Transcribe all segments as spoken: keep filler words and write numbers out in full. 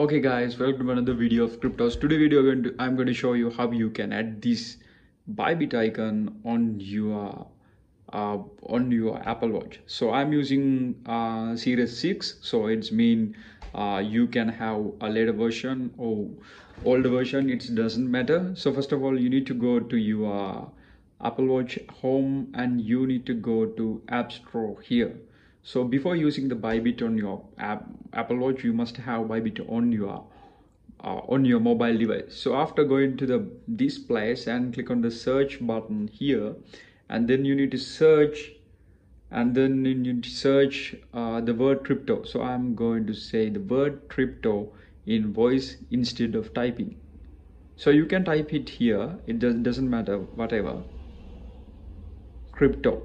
Okay guys, welcome to another video of cryptos. Today video going to, I'm going to show you how you can add this Bybit icon on your uh, on your Apple Watch. So I'm using uh, series six, so it's mean uh, you can have a later version or older version, it doesn't matter. So first of all, you need to go to your Apple Watch home and you need to go to App Store here. So before using the Bybit on your app, Apple Watch, you must have Bybit on your uh, on your mobile device. So after going to the this place and click on the search button here, and then you need to search, and then you need to search uh, the word crypto. So I'm going to say the word crypto in voice instead of typing. So you can type it here. It does, doesn't matter. Whatever. Crypto.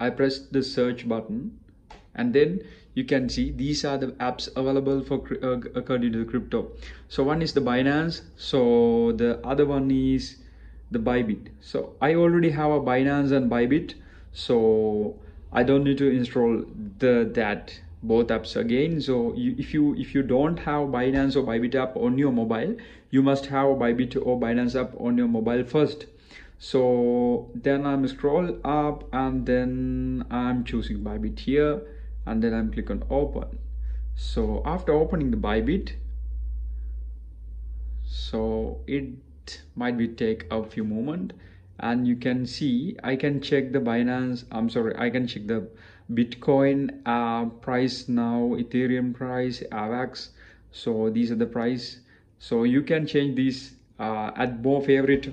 I press the search button and then you can see these are the apps available for uh, according to the crypto. So one is the Binance, so the other one is the Bybit. So I already have a Binance and Bybit, so I don't need to install the that both apps again. So you, if you if you don't have Binance or Bybit app on your mobile, you must have Bybit or Binance app on your mobile first. So then I'm scroll up and then I'm choosing Bybit here and then I'm click on open. So after opening the Bybit, so it might be take a few moment, and you can see I can check the Binance, I'm sorry, I can check the Bitcoin uh, price now, Ethereum price, avax. So these are the price. So you can change these uh, at more favorite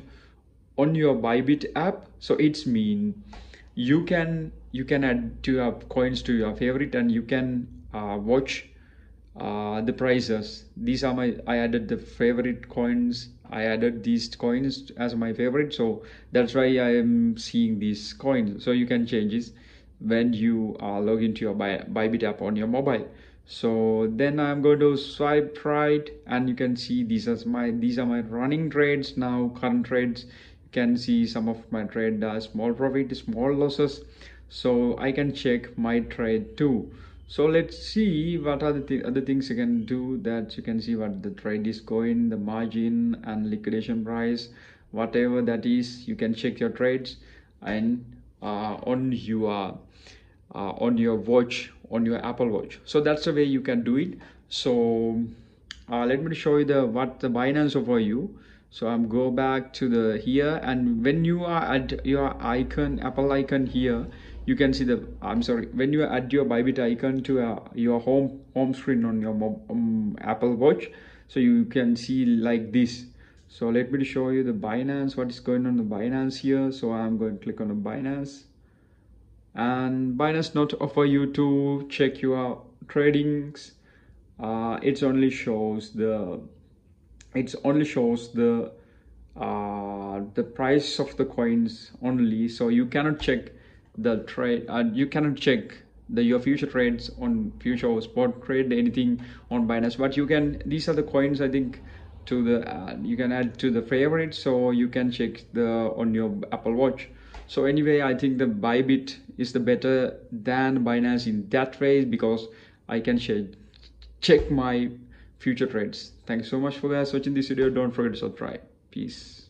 on your Bybit app. So it's mean you can you can add to your coins to your favorite, and you can uh, watch uh, the prices. These are my I added the favorite coins. I added these coins as my favorite, so that's why I am seeing these coins. So you can change this when you uh, log into your Bybit app on your mobile. So then I'm going to swipe right, and you can see these are my these are my running trades now, current trades. Can see some of my trade uh, small profit, small losses, so I can check my trade too. So let's see what are the th other things you can do. That you can see what the trade is going, the margin and liquidation price, whatever that is. You can check your trades and uh, on your uh, on your watch, on your Apple Watch. So that's the way you can do it. So uh, let me show you the what the Binance offer you. So I'm go back to the here, and when you are at your icon, Apple icon here, you can see the I'm sorry when you add your Bybit icon to uh, your home home screen on your um, Apple Watch, so you can see like this. So let me show you the Binance, what is going on the Binance here. So I'm going to click on the Binance, and Binance not offer you to check your tradings. Uh, it only shows the it only shows the uh, the price of the coins only. So you cannot check the trade. Uh, you cannot check the your future trades on future or spot trade anything on Binance. But you can. These are the coins I think to the uh, you can add to the favorite. So you can check the on your Apple Watch. So anyway, I think the Bybit is the better than Binance in that way, because I can check my future trades. Thanks so much for guys watching this video. Don't forget to subscribe. Peace.